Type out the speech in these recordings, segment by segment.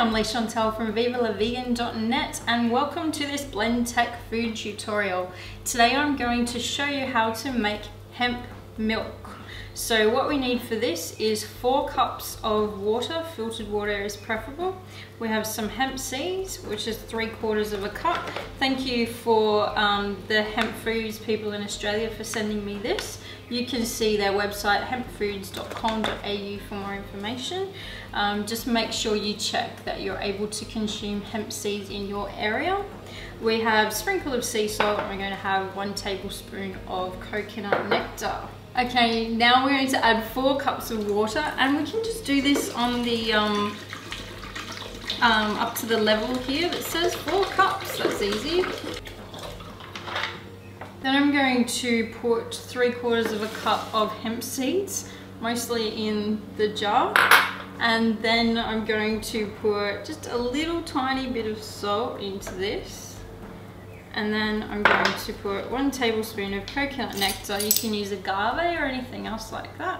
I'm Leigh-Chantelle from VivaLaVegan.net and welcome to this Blendtec food tutorial. Today I'm going to show you how to make hemp milk. So what we need for this is 4 cups of water, filtered water is preferable. We have some hemp seeds, which is 3/4 of a cup. Thank you for the Hemp Foods people in Australia for sending me this. You can see their website hempfoods.com.au for more information. Just make sure you check that you're able to consume hemp seeds in your area. We have a sprinkle of sea salt and we're going to have 1 tablespoon of coconut nectar. Okay, now we're going to add 4 cups of water, and we can just do this on the up to the level here that says 4 cups. That's easy. Then I'm going to put 3/4 of a cup of hemp seeds, mostly in the jar, and then I'm going to put just a little tiny bit of salt into this. And then I'm going to put 1 tablespoon of coconut nectar. You can use agave or anything else like that.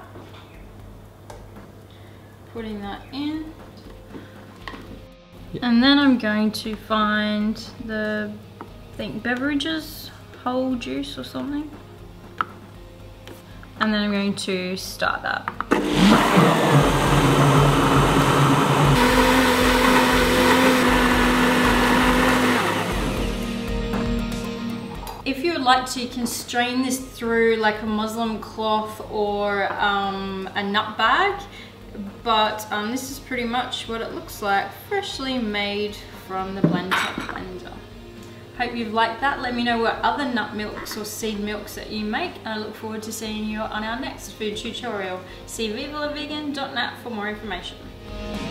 Putting that in. Yep. And then I'm going to find the, I think, beverages, whole juice or something. And then I'm going to start that. If you would like to, you can strain this through like a muslin cloth or a nut bag, but this is pretty much what it looks like, freshly made from the Blendtec blender. Hope you've liked that. Let me know what other nut milks or seed milks that you make, and I look forward to seeing you on our next food tutorial. See VivaLaVegan.net for more information.